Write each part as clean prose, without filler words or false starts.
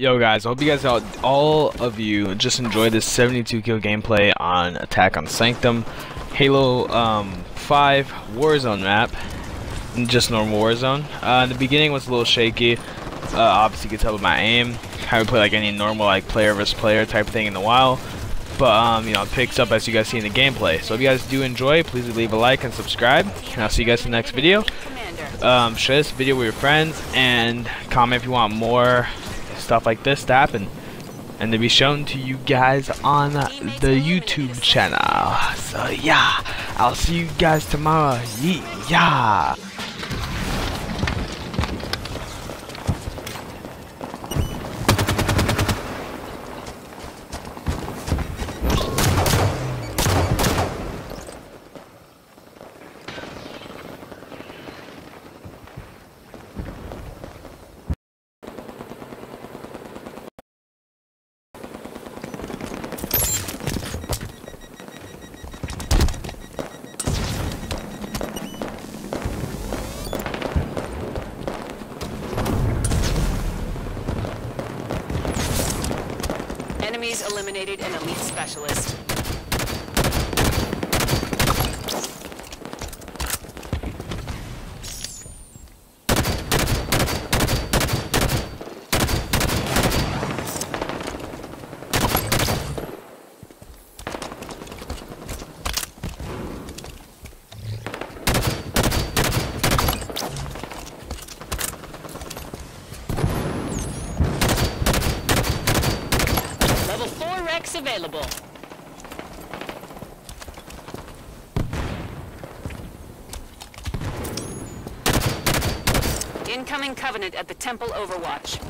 Yo guys, I hope you guys all of you just enjoyed this 72 kill gameplay on Attack on Sanctum, Halo 5 Warzone map, just normal Warzone. In the beginning was a little shaky. Obviously you could tell by my aim. I would play like any normal like player versus player type thing in a while, but you know, it picks up as you guys see in the gameplay. So if you guys do enjoy, please leave a like and subscribe, and I'll see you guys in the next video. Share this video with your friends and comment if you want more stuff like this to happen and to be shown to you guys on the YouTube channel. So yeah, I'll see you guys tomorrow. Yeah. Enemies eliminated an elite specialist. Available. Incoming Covenant at the Temple Overwatch.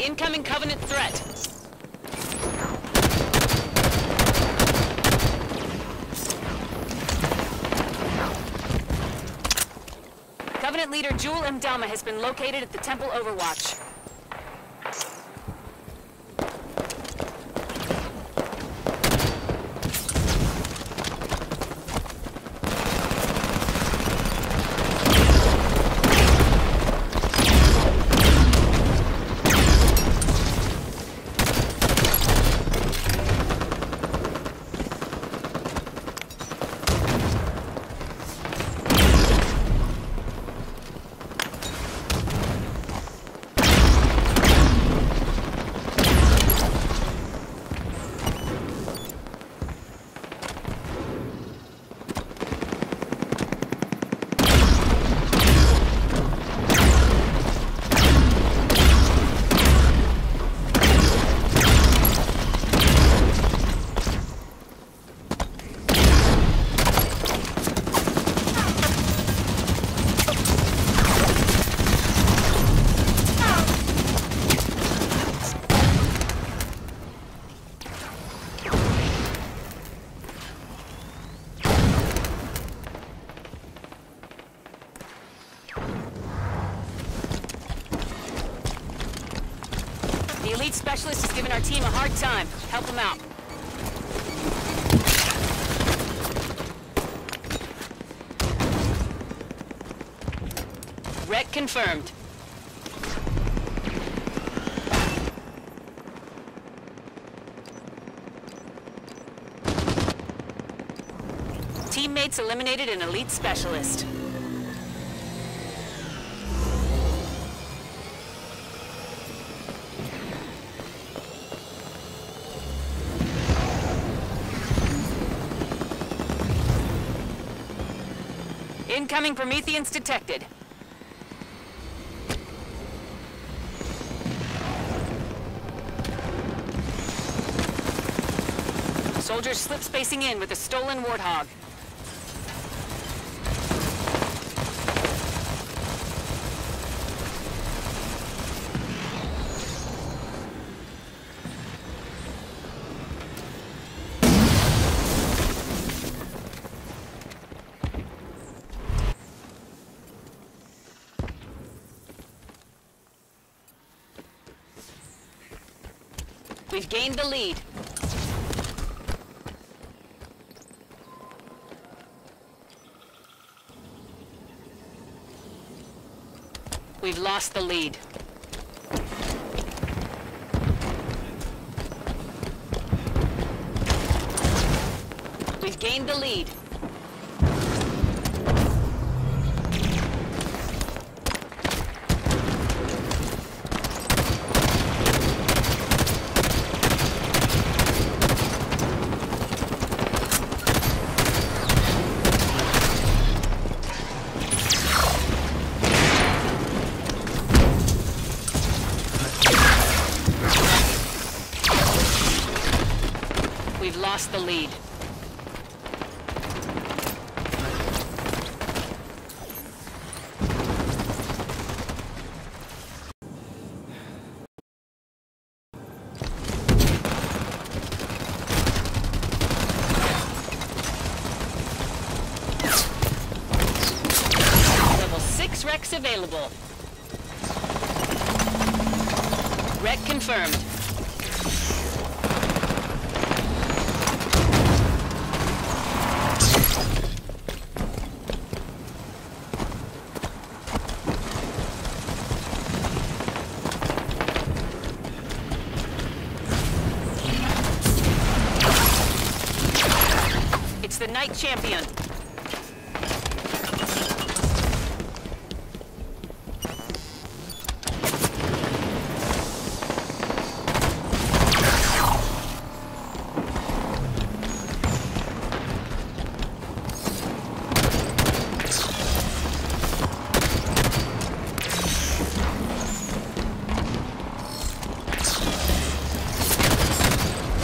Incoming Covenant threat. Covenant leader Jewel M'Dama has been located at the Temple Overwatch. The elite specialist has given our team a hard time. Help them out. Wreck confirmed. Teammates eliminated an elite specialist. Incoming Prometheans detected. Soldiers slip-spacing in with a stolen Warthog. We've gained the lead. We've lost the lead. We've gained the lead. The lead. Level 6 wrecks available. Wreck confirmed. Knight champion.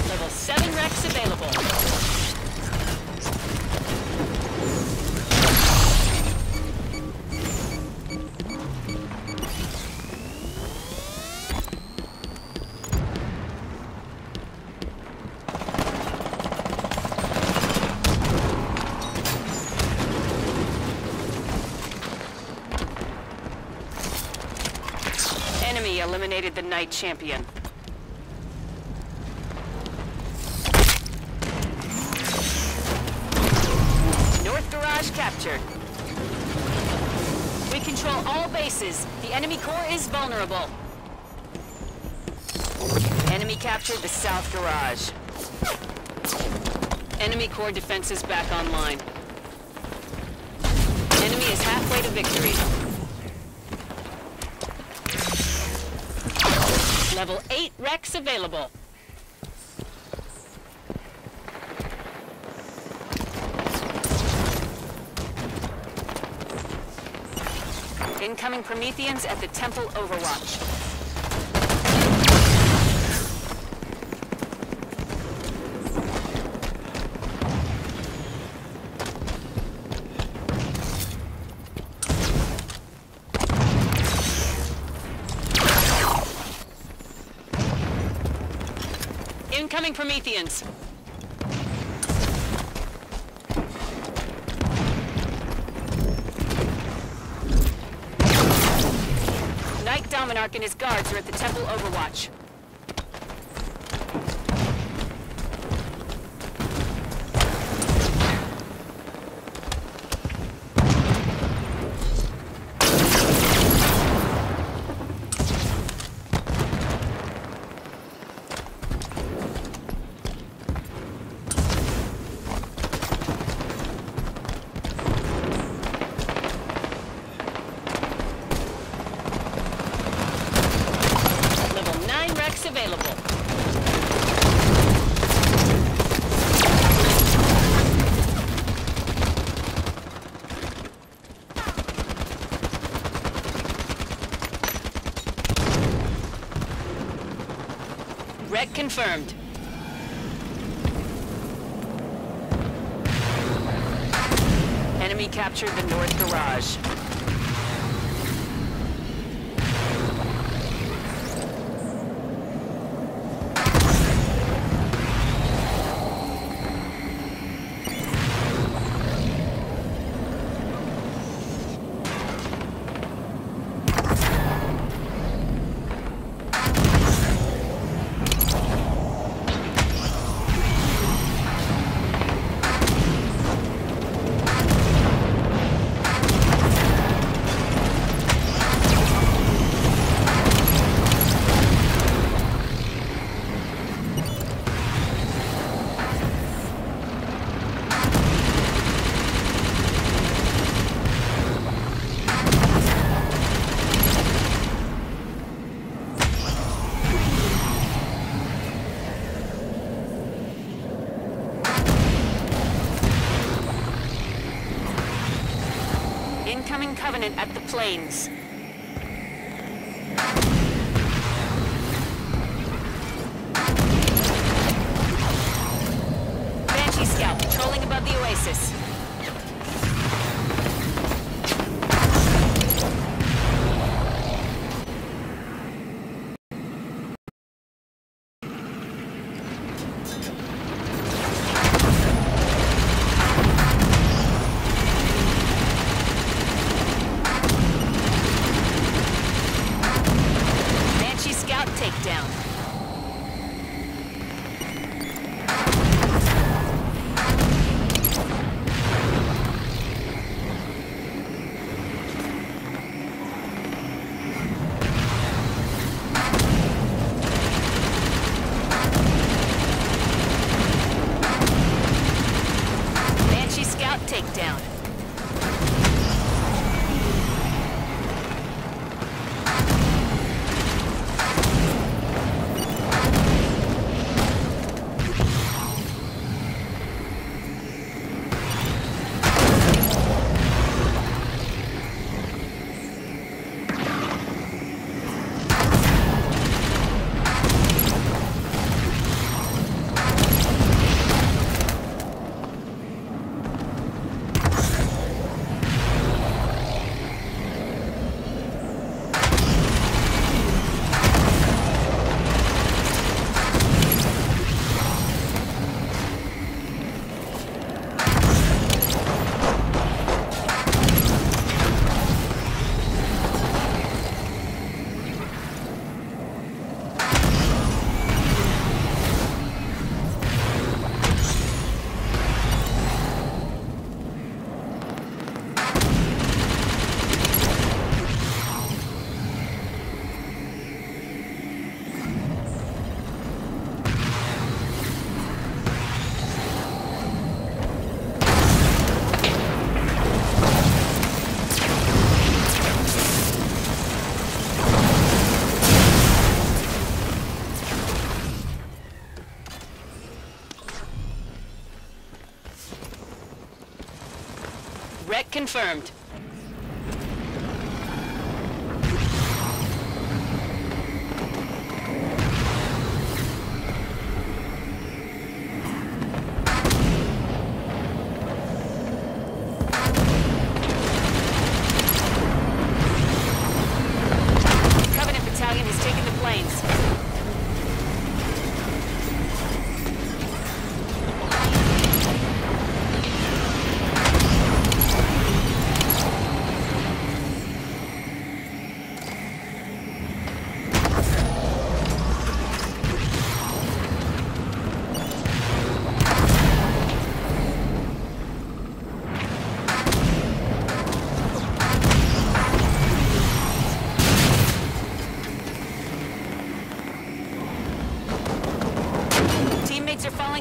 Level 7 wrecks available. Eliminated the Knight champion. North garage captured. We control all bases. The enemy core is vulnerable. Enemy captured the south garage. Enemy core defenses back online. Enemy is halfway to victory. Level 8 wrecks available. Incoming Prometheans at the Temple Overwatch. Incoming Prometheans. Knight Dominarch and his guards are at the Temple Overwatch. Wreck confirmed. Enemy captured the north garage. incoming Covenant at the plains. Banshee Scout patrolling above the oasis. Confirmed.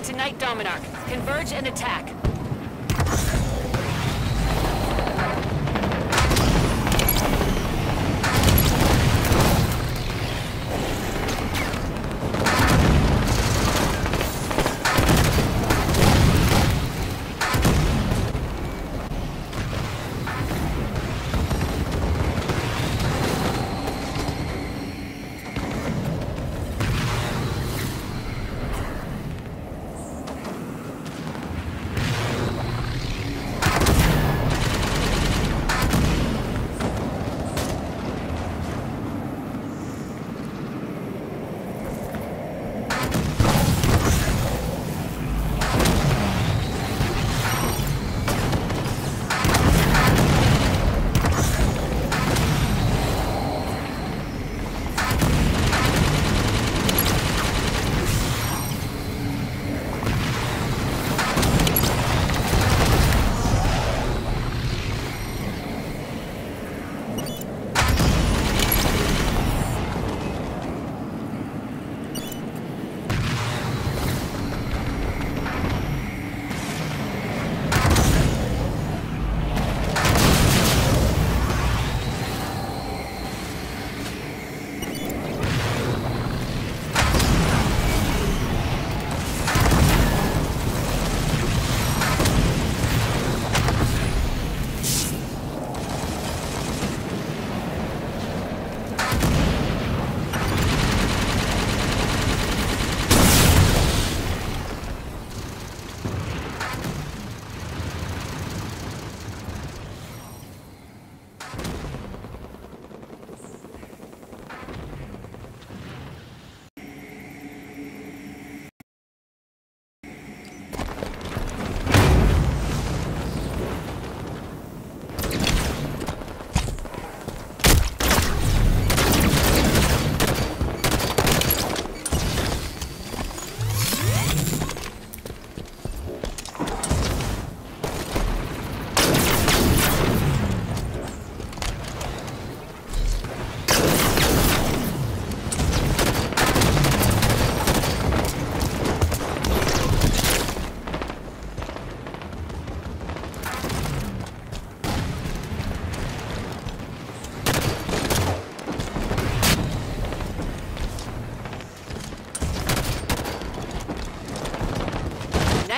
To Knight Dominarch. Converge and attack.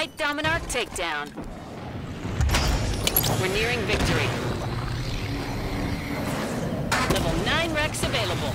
Knight Dominarch takedown. We're nearing victory. Level 9 Rex available.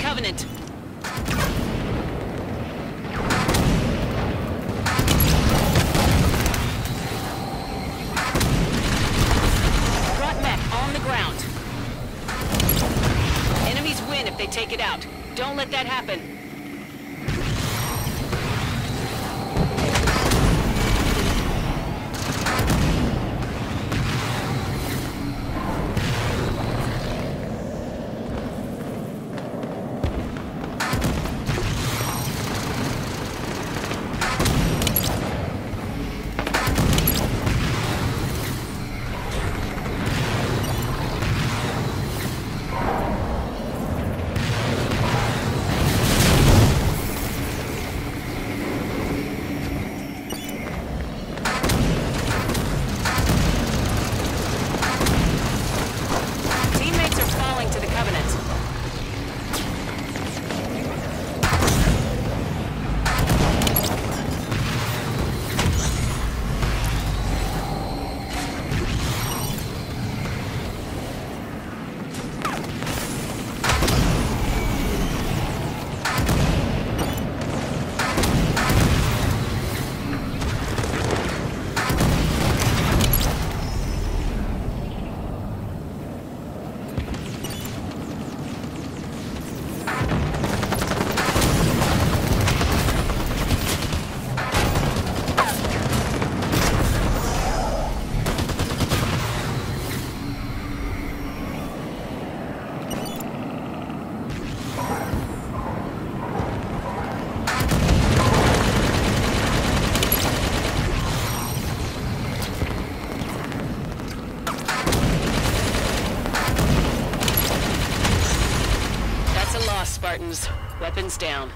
Covenant. Brought mech on the ground. Enemies win if they take it out. Don't let that happen. Spartans, weapons down.